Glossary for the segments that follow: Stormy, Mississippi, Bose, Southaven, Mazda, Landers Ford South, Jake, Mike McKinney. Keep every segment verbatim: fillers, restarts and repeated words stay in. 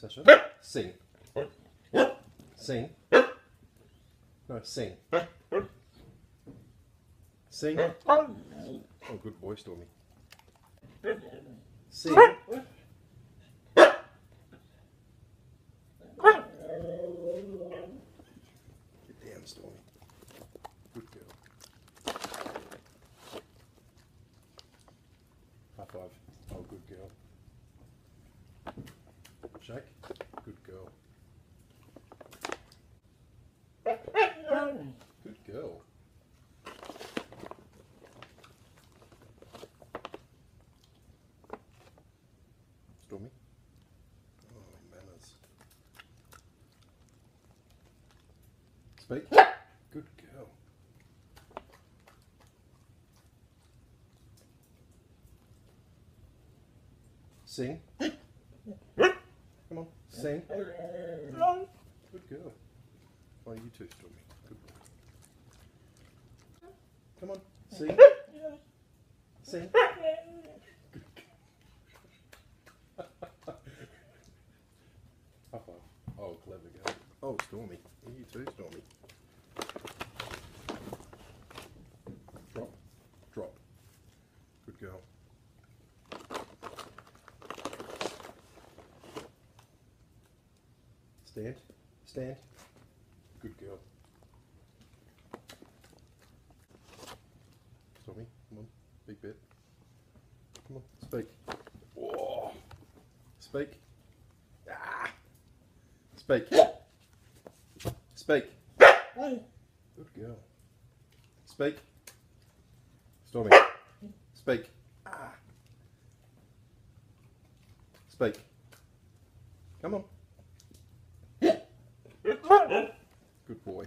Sasha, sing. Sing. No, sing. Sing. Oh, good boy, Stormy. Sing. Get down, Stormy. Good girl. High five. Oh, good girl. Jake, good girl. Good girl. Stormy. Oh, manners. Speak. Good girl. Sing. Come on, sing. Good girl. Oh, you too, Stormy. Good boy. Come on, sing. Sing. Good girl. High five. Oh, clever girl. Oh, Stormy. You too, Stormy. Drop. Drop. Good girl. Stand. Stand. Good girl. Stormy, come on. Big bit. Come on, speak. Whoa. Speak. Ah. Speak. Speak. Good girl. Speak. Stormy. Speak. Ah. Speak. Come on. Good boy.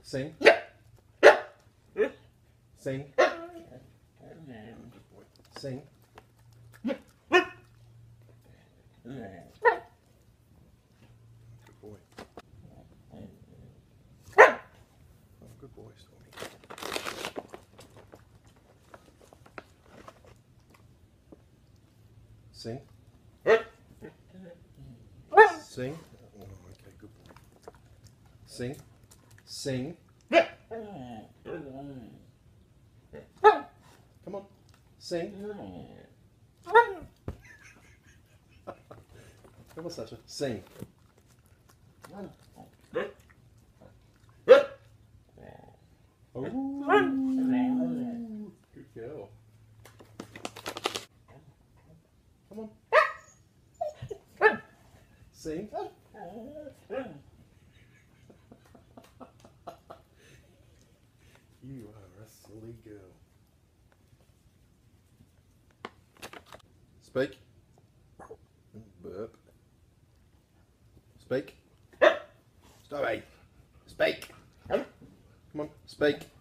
Sing. Sing. Good boy. Sing. Good boy. Oh, good boy, Stormy. Sing. Sing. Oh, okay, good boy. Sing, sing. Come on, sing. Come on, Sasha, sing. Oh, good girl. Come on. Sing. You are a silly girl. Speak. Burp. Speak. Stop it. Speak. Come on, speak.